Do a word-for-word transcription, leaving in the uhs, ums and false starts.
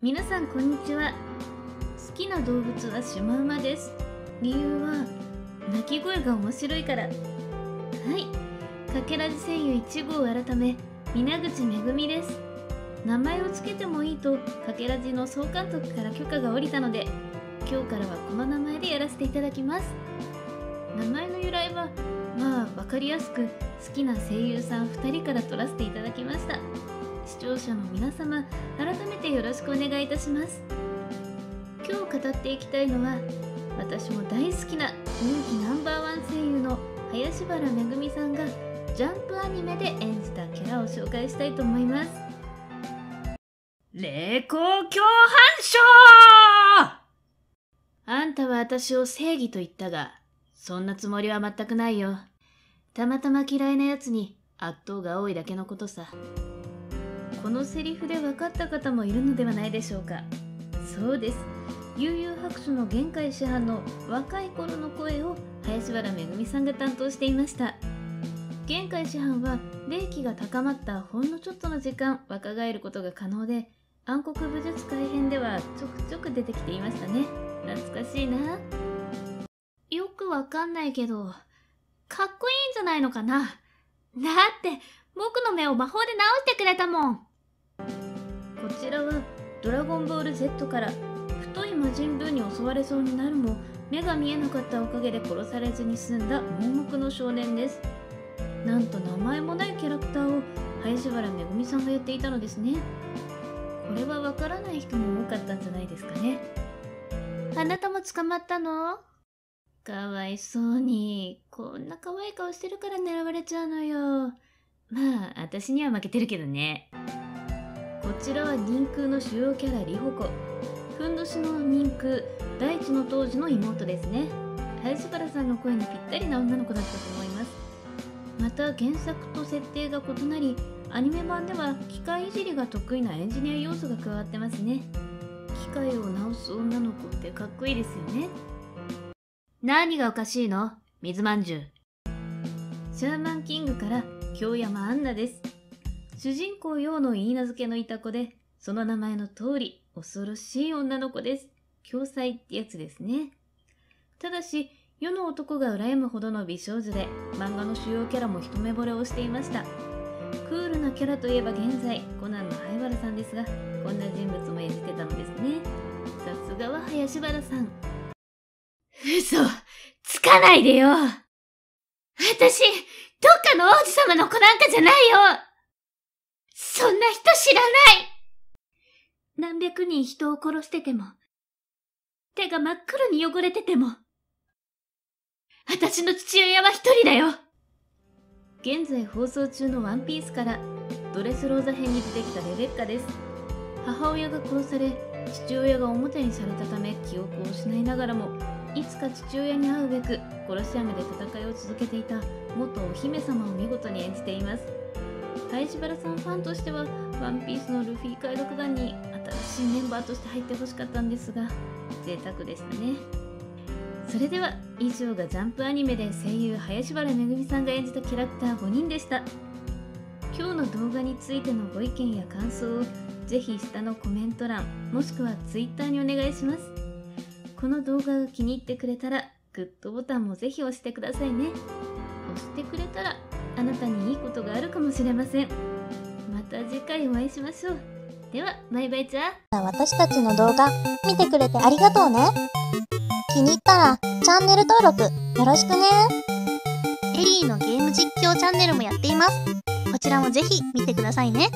皆さんこんにちは。好きな動物はシマウマです。理由は鳴き声が面白いから。はい、かけらじ声優いちごう改め皆口めぐみです。名前をつけてもいいとかけらじの総監督から許可が下りたので、今日からはこの名前でやらせていただきます。名前の由来はまあ分かりやすく、好きな声優さんふたりから取らせていただきました。視聴者の皆様、改めてよろしくお願いいたします。今日語っていきたいのは、私も大好きな人気ナンバーワン声優の林原めぐみさんがジャンプアニメで演じたキャラを紹介したいと思います。霊光共犯症。あんたは私を正義と言ったが、そんなつもりは全くないよ。たまたま嫌いなやつに悪党が多いだけのことさ。このセリフで分かった方もいるのではないでしょうか。そうです。悠々白書の玄海師範の若い頃の声を林原めぐみさんが担当していました。玄海師範は霊気が高まったほんのちょっとの時間若返ることが可能で、暗黒武術改編ではちょくちょく出てきていましたね。懐かしいな。よくわかんないけど、かっこいいんじゃないのかな。だって僕の目を魔法で直してくれたもん。こちらはドラゴンボール ゼット から太い魔人ブーに襲われそうになるも、目が見えなかったおかげで殺されずに済んだ盲目の少年です。なんと名前もないキャラクターを林原めぐみさんがやっていたのですね。これはわからない人も多かったんじゃないですかね。あなたも捕まったの？かわいそうに。こんな可愛い顔してるから狙われちゃうのよ。まあ私には負けてるけどね。こちらは人空の主要キャラリホコ。ふんどしの人空、大地の当時の妹ですね。林原さんの声にぴったりな女の子だったと思います。また原作と設定が異なり、アニメ版では機械いじりが得意なエンジニア要素が加わってますね。機械を直す女の子ってかっこいいですよね。何がおかしいの？水まんじゅう。シャーマンキングから京山アンナです。主人公陽のいいなずけのいた子で、その名前の通り恐ろしい女の子です。恐妻ってやつですね。ただし世の男が羨むほどの美少女で、漫画の主要キャラも一目惚れをしていました。クールなキャラといえば現在コナンの灰原さんですが、こんな人物も演じてたのですね。さすがは林原さん。嘘、つかないでよ。私、どっかの王子様の子なんかじゃないよ。そんな人知らない。何百人人を殺してても、手が真っ黒に汚れてても、私の父親は一人だよ。現在放送中のワンピースからドレスローザ編に出てきたレベッカです。母親が殺され、父親が表にされたため記憶を失いながらも、いつか父親に会うべく殺し雨で戦いを続けていた元お姫様を見事に演じています。林原さんファンとしてはワンピースのルフィ海賊団に新しいメンバーとして入ってほしかったんですが、贅沢でしたね。それでは以上がジャンプアニメで声優林原めぐみさんが演じたキャラクターごにんでした。今日の動画についてのご意見や感想をぜひ下のコメント欄、もしくは ツイッター にお願いします。この動画が気に入ってくれたら、グッドボタンもぜひ押してくださいね。押してくれたら、あなたにいいことがあるかもしれません。また次回お会いしましょう。では、バイバイちゃん。私たちの動画、見てくれてありがとうね。気に入ったら、チャンネル登録、よろしくね。エリーのゲーム実況チャンネルもやっています。こちらもぜひ見てくださいね。